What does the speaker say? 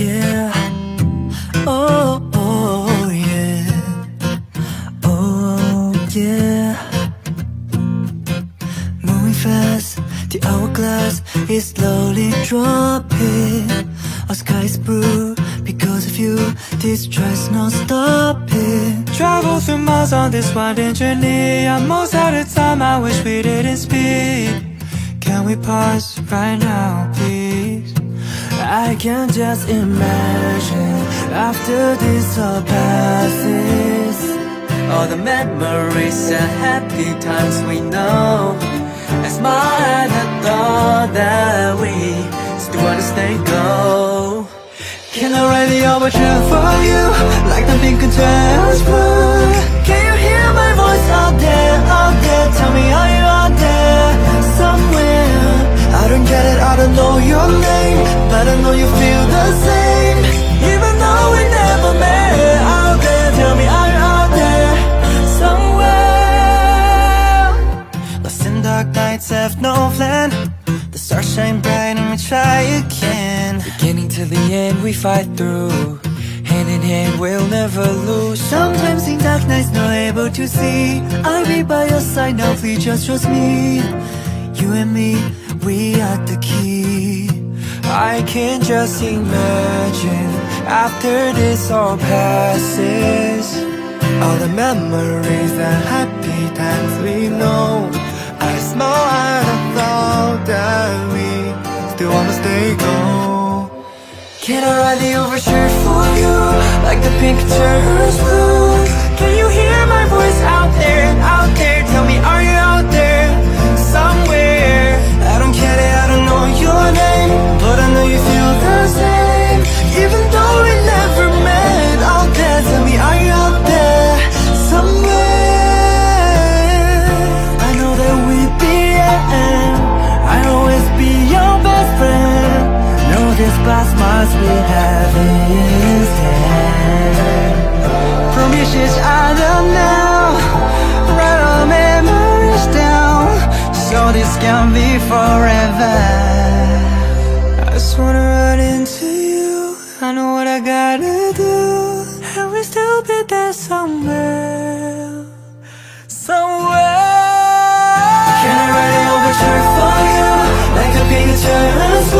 yeah. Oh, oh, yeah. Oh, yeah. Moving fast, the hourglass is slowly dropping. Our sky is blue because of you. This drive's not stopping. Travel through miles on this winding journey. I'm almost out of time, I wish we didn't speak. Can we pause right now, please? I can just imagine after this all passes, all the memories and happy times we know, and smile at the thought that we still want to stay go. Can I write the overture for you, like the big concerns book? Can you hear my voice out there, out there? Tell me, are you out there somewhere? I don't get it, I don't know your name, but I know you feel the same. Even though we never met, out there, tell me are you out there somewhere? Lost in dark nights, have no plan. The stars shine bright and we try again. Beginning to the end, we fight through. Hand in hand, we'll never lose. Sometimes in dark nights, not able to see, I'll be by your side now, please just trust me. You and me, we are the key. I can just imagine after this all passes, all the memories and happy times we know. I smile at the thought that we still wanna stay gold. Can I write the overture for you, like the pictures blue? Can you hear my voice out there, out there? Tell me, are you out there somewhere? I don't care that I don't know your name, but I know you feel the same. Even though we never met, out there, tell me, are you out there somewhere? I know that we'd be at end, I'll always be your best friend. Know this past must be having his hand. Promise each other now, write our memories down, so this can be forever. I just wanna run into you, I know what I gotta do, and we'll still be there somewhere, somewhere. Can I write an overture for you, like a picture?